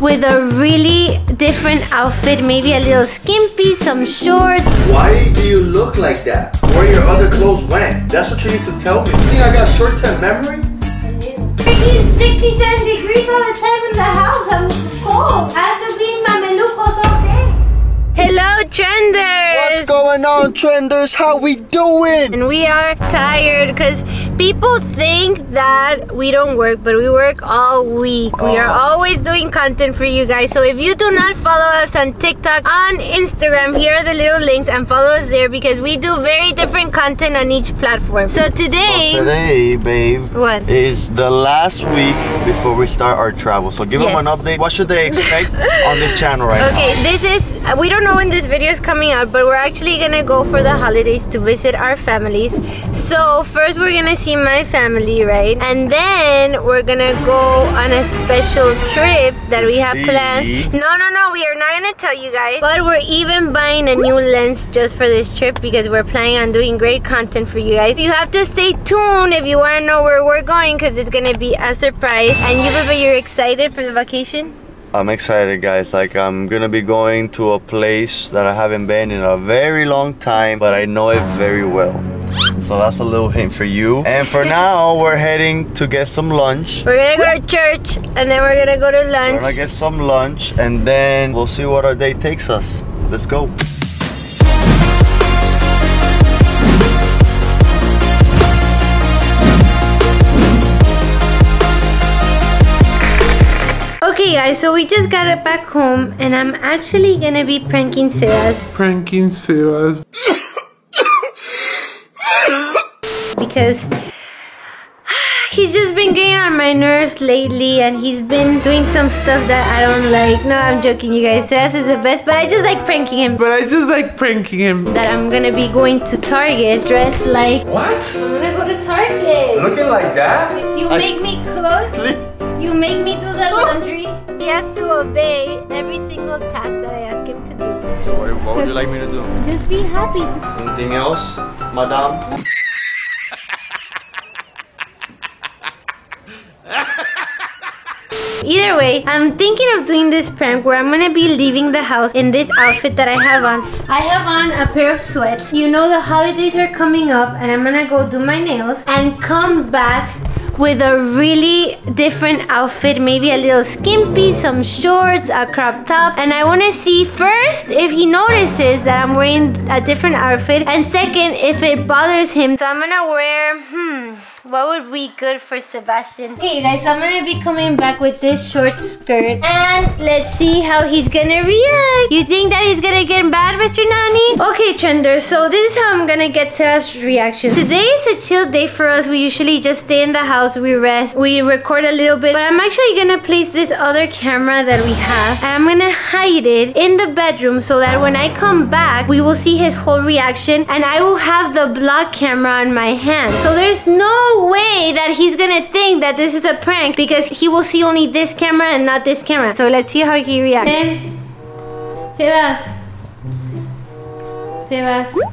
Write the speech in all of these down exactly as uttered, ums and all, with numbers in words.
with a really different outfit, maybe a little skimpy, some shorts. Why do you look like that? Where your other clothes went? That's what you need to tell me. You think I got short-term memory? I do. sixty-seven degrees all the time in the house. I'm cold. I have to be in mamelucos all day. Hello, Trenders! What's going on, Trenders? How we doing? And we are tired because people think that we don't work, but we work all week. Oh. We are always doing content for you guys. So if you do not follow us on TikTok, on Instagram, here are the little links, and follow us there because we do very different content on each platform. So today... Well, today, babe, what? Is the last week before we start our travel. So give yes. them an update. What should they expect on this channel right okay, now? Okay, this is... We don't know when this video is coming out, but we're actually gonna go for the holidays to visit our families. So first we're gonna see my family, right? And then we're gonna go on a special trip that we have planned. No, no, no, we are not gonna tell you guys. But we're even buying a new lens just for this trip because we're planning on doing great content for you guys. You have to stay tuned if you wanna know where we're going because it's gonna be a surprise. And you, Baba, you're excited for the vacation? I'm excited, guys. Like, I'm gonna be going to a place that I haven't been in a very long time, but I know it very well. So that's a little hint for you. And for now, we're heading to get some lunch. We're gonna go to church, and then we're gonna go to lunch. We're gonna get some lunch, and then we'll see what our day takes us. Let's go. Okay guys, so we just got back home, and I'm actually gonna be pranking Sebas. Pranking Sebas. Because he's just been getting on my nerves lately, and he's been doing some stuff that I don't like. No, I'm joking, you guys. Sebas is the best, but I just like pranking him. But I just like pranking him. That I'm gonna be going to Target dressed like... What? I'm gonna go to Target. Looking like that? You I make me cook. You make me do the laundry. He has to obey every single task that I ask him to do. So what, what would you like me to do? Just be happy. Anything else, madame? Either way, I'm thinking of doing this prank where I'm gonna be leaving the house in this outfit that I have on. I have on a pair of sweats. You know the holidays are coming up, and I'm gonna go do my nails and come back with a really different outfit, maybe a little skimpy, some shorts, a crop top. And I wanna see first if he notices that I'm wearing a different outfit, and second, if it bothers him. So I'm gonna wear, hmm, what would be good for Sebastian? Okay, guys, so I'm gonna be coming back with this short skirt, and let's see how he's gonna react. You think that he's gonna get mad, Mister Nani? Okay, Trenders, so this is how I'm gonna get Sebas' reaction. Today is a chill day for us. We usually just stay in the house, we rest, we record a little bit, but I'm actually gonna place this other camera that we have, and I'm gonna hide it in the bedroom so that when I come back, we will see his whole reaction, and I will have the block camera on my hand. So there's no way that he's gonna think that this is a prank because he will see only this camera and not this camera. So let's see how he reacts. Sebas, Sebas,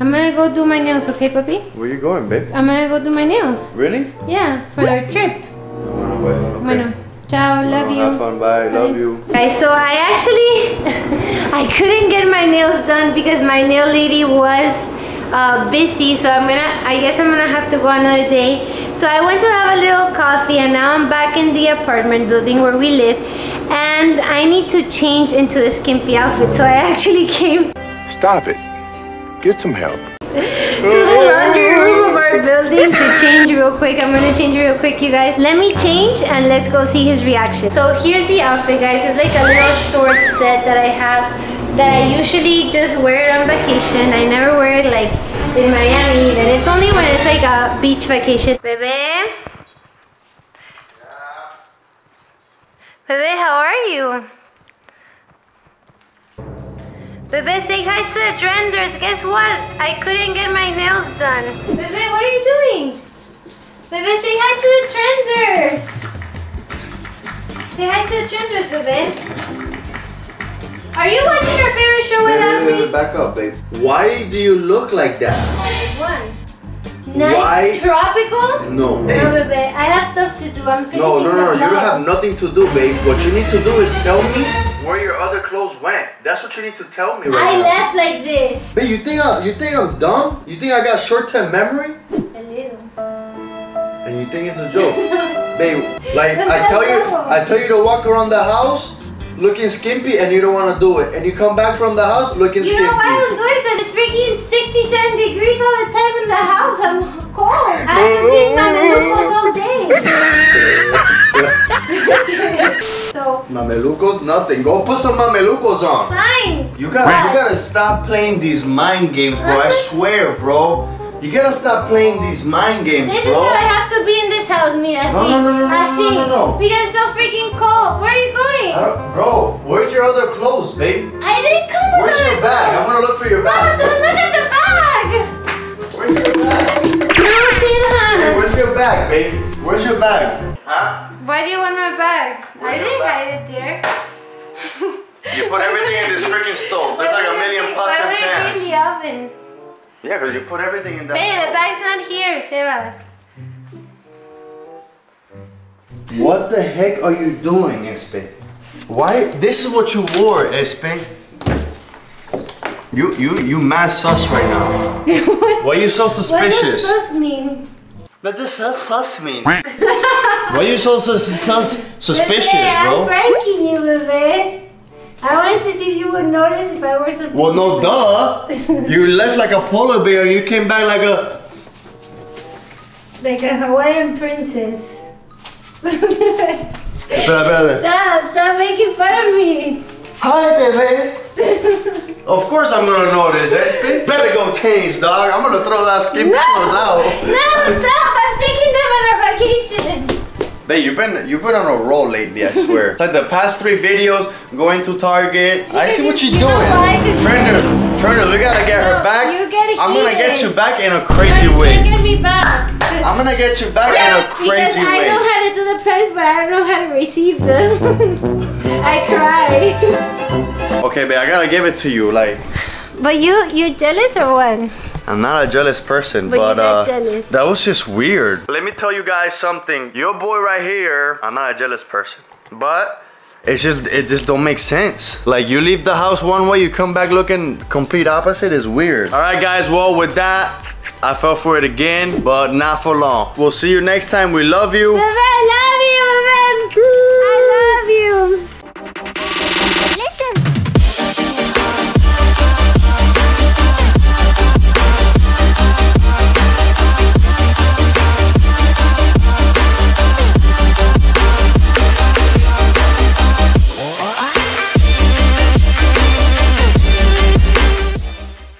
I'm gonna go do my nails, okay, puppy? Where you going, babe? I'm gonna go do my nails. Really? Yeah, for our trip. Well, okay. Bueno, ciao, love you. Have fun, bye, love you. Guys, so I actually, I couldn't get my nails done because my nail lady was Uh, busy, so I'm gonna I guess I'm gonna have to go another day. So I went to have a little coffee, and now I'm back in the apartment building where we live, and I need to change into the skimpy outfit. So I actually came stop it get some help to the laundry room of our building to change real quick. I'm gonna change real quick, you guys. Let me change and let's go see his reaction. So here's the outfit, guys. It's like a little short set that I have that I usually just wear it on vacation. I never wear it like in Miami even. It's only when it's like a beach vacation. Bebe? Yeah. Bebe, how are you? Bebe, say hi to the Trenders. Guess what? I couldn't get my nails done. Bebe, what are you doing? Bebe, say hi to the Trenders. Say hi to the Trenders, Bebe. Are you watching our favorite show without me? Back up, babe. Why do you look like that? One. Nice. Why? Tropical? No. No, babe. babe. I have stuff to do. I'm finishing No, no, no. no. You don't have nothing to do, babe. What you need to do is tell me where your other clothes went. That's what you need to tell me. Right I now. left like this. Babe, you think I, you think I'm dumb? You think I got short-term memory? A little. And you think it's a joke, babe? Like I tell you, I tell you to walk around the house looking skimpy, and you don't want to do it. And you come back from the house looking you skimpy. You know why I don't do it? Because it's freaking sixty-seven degrees all the time in the house. I'm cold. I have to eat mamelucos all day. So mamelucos, nothing. Go put some mamelucos on. Fine. You gotta, what? you gotta stop playing these mind games, bro. I swear, bro. You gotta stop playing these mind games, this bro. This is why I have to be in this house, mira. No, no, no, no, no, no, no, no, no. Because it's so freaking cold. Where are you going? I don't, bro, where's your other clothes, babe? I didn't come with Where's your bag? Clothes. I wanna look for your bag. Mama, look at the bag. Where's your bag? No, Sina. Hey, where's your bag, babe? Where's your bag? Huh? Why do you want my bag? Where's I didn't hide it there. You put everything in this freaking stove. There's like a million pots and pans. Why would it be in the oven? Yeah, because you put everything in that. Babe, the bag's not here, sebas. What the heck are you doing, espe? Why? This is what you wore, espe. You, you, you mad sus right now. Why are you so suspicious? What does sus mean? What does sus mean? Why are you so sus sus suspicious, Bebe, bro? I'm pranking you, bebe. I wanted to see if you would notice if I were something. Well, no, duh. You left like a polar bear. You came back like a... Like a Hawaiian princess. Stop, stop making fun of me. Hi, baby. Of course I'm going to notice, espe. Better go change, dog. I'm going to throw that skin no. clothes out. No, stop. I'm taking them on our vacation. Babe, you've been, you've been on a roll lately, I swear. It's like the past three videos, going to Target. I see what you're you doing. Trainer, Trainer, we gotta get no, her back. You get I'm gonna get you back in a crazy no, way. You're me back. I'm gonna get you back in a crazy because way. I know how to do the pranks, but I don't know how to receive them. I try. Okay, babe, I gotta give it to you, like. But you, you're jealous or what? I'm not a jealous person, but, but uh, jealous. That was just weird. Let me tell you guys something. Your boy right here, I'm not a jealous person, but it's just, it just don't make sense. Like you leave the house one way, you come back looking complete opposite, is weird. All right guys, well with that, I fell for it again, but not for long. We'll see you next time, we love you. Bye-bye, love.